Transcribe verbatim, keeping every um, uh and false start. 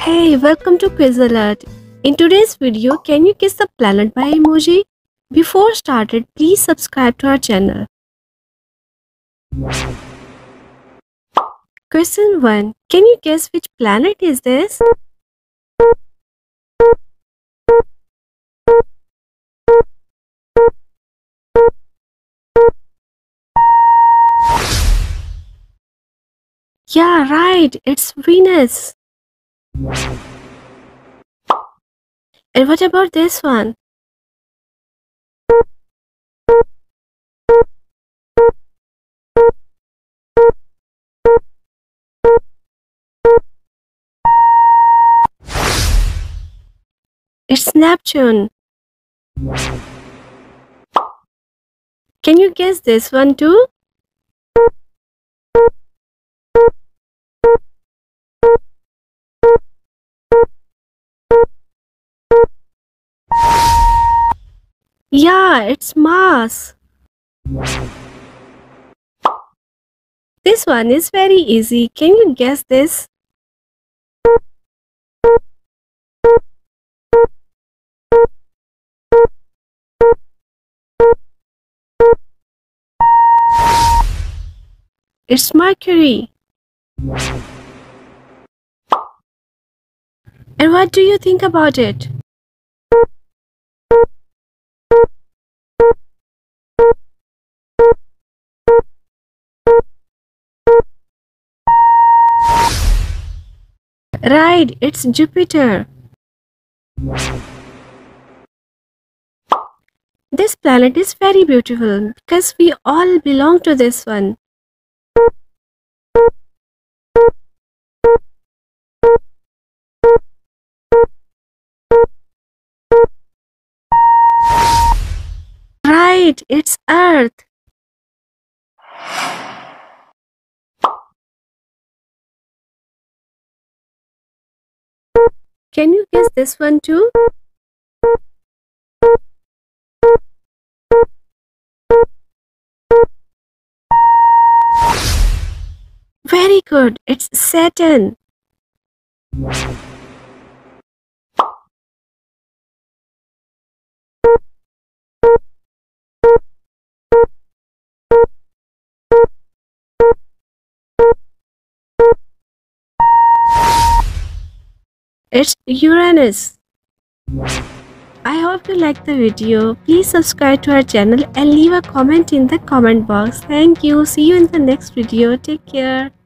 Hey, welcome to Quiz Alert. In today's video, can you kiss the planet by emoji? Before started, please subscribe to our channel. Question one. Can you guess which planet is this? Yeah, right. It's Venus. And what about this one? It's Neptune. Can you guess this one too? Yeah, it's Mars. This one is very easy. Can you guess this? It's Mercury. And what do you think about it? Right, it's Jupiter. This planet is very beautiful because we all belong to this one. Right, it's Earth. Can you guess this one too? Very good, it's Saturn. It's Uranus. I hope you liked the video. Please subscribe to our channel and leave a comment in the comment box. Thank you. See you in the next video. Take care.